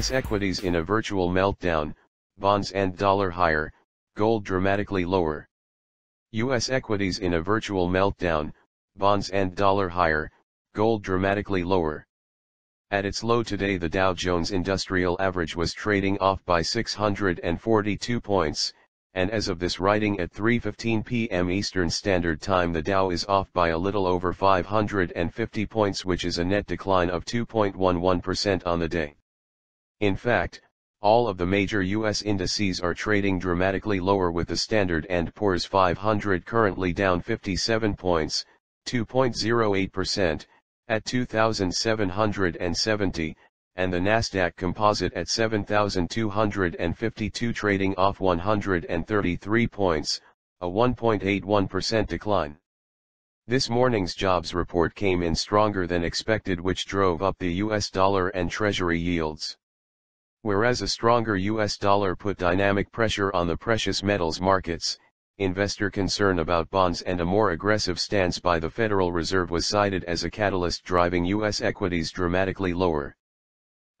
U.S. equities in a virtual meltdown, bonds and dollar higher, gold dramatically lower. U.S. equities in a virtual meltdown, bonds and dollar higher, gold dramatically lower. At its low today, the Dow Jones Industrial Average was trading off by 642 points, and as of this writing at 3:15 p.m. Eastern Standard Time, the Dow is off by a little over 550 points, which is a net decline of 2.11% on the day. In fact, all of the major U.S. indices are trading dramatically lower, with the Standard & Poor's 500 currently down 57 points, 2.08%, at 2,770, and the Nasdaq Composite at 7,252, trading off 133 points, a 1.81% decline. This morning's jobs report came in stronger than expected, which drove up the U.S. dollar and Treasury yields. Whereas a stronger U.S. dollar put dynamic pressure on the precious metals markets, investor concern about bonds and a more aggressive stance by the Federal Reserve was cited as a catalyst driving U.S. equities dramatically lower.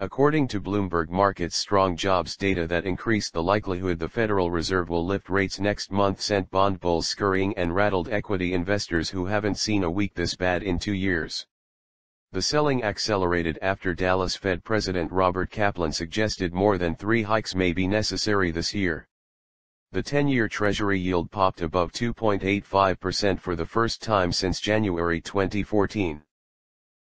According to Bloomberg Markets, strong jobs data that increased the likelihood the Federal Reserve will lift rates next month sent bond bulls scurrying and rattled equity investors who haven't seen a week this bad in 2 years. The selling accelerated after Dallas Fed President Robert Kaplan suggested more than 3 hikes may be necessary this year. The 10-year Treasury yield popped above 2.85% for the first time since January 2014.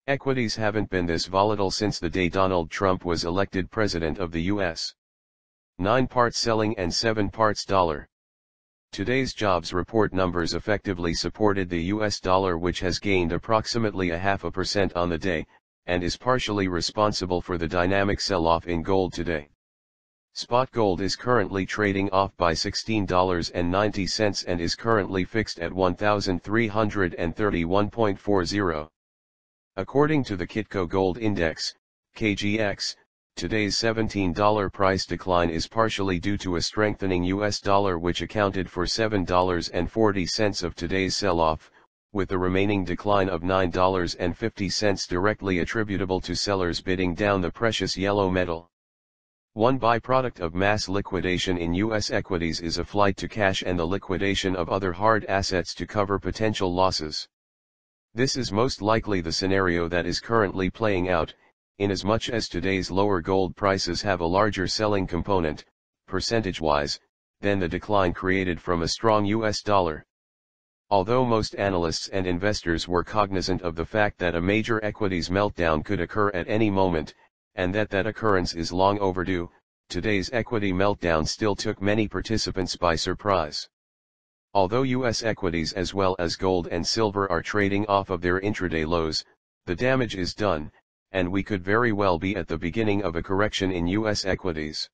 Equities haven't been this volatile since the day Donald Trump was elected president of the U.S. 9 parts selling and 7 parts dollar. Today's jobs report numbers effectively supported the U.S. dollar, which has gained approximately 0.5% on the day, and is partially responsible for the dynamic sell-off in gold today. Spot gold is currently trading off by $16.90 and is currently fixed at 1,331.40. According to the Kitco Gold Index, KGX, today's $17 price decline is partially due to a strengthening U.S. dollar, which accounted for $7.40 of today's sell-off, with the remaining decline of $9.50 directly attributable to sellers bidding down the precious yellow metal. One byproduct of mass liquidation in U.S. equities is a flight to cash and the liquidation of other hard assets to cover potential losses. This is most likely the scenario that is currently playing out, inasmuch as today's lower gold prices have a larger selling component, percentage-wise, than the decline created from a strong U.S. dollar. Although most analysts and investors were cognizant of the fact that a major equities meltdown could occur at any moment, and that occurrence is long overdue, today's equity meltdown still took many participants by surprise. Although U.S. equities as well as gold and silver are trading off of their intraday lows, the damage is done, and we could very well be at the beginning of a correction in U.S. equities.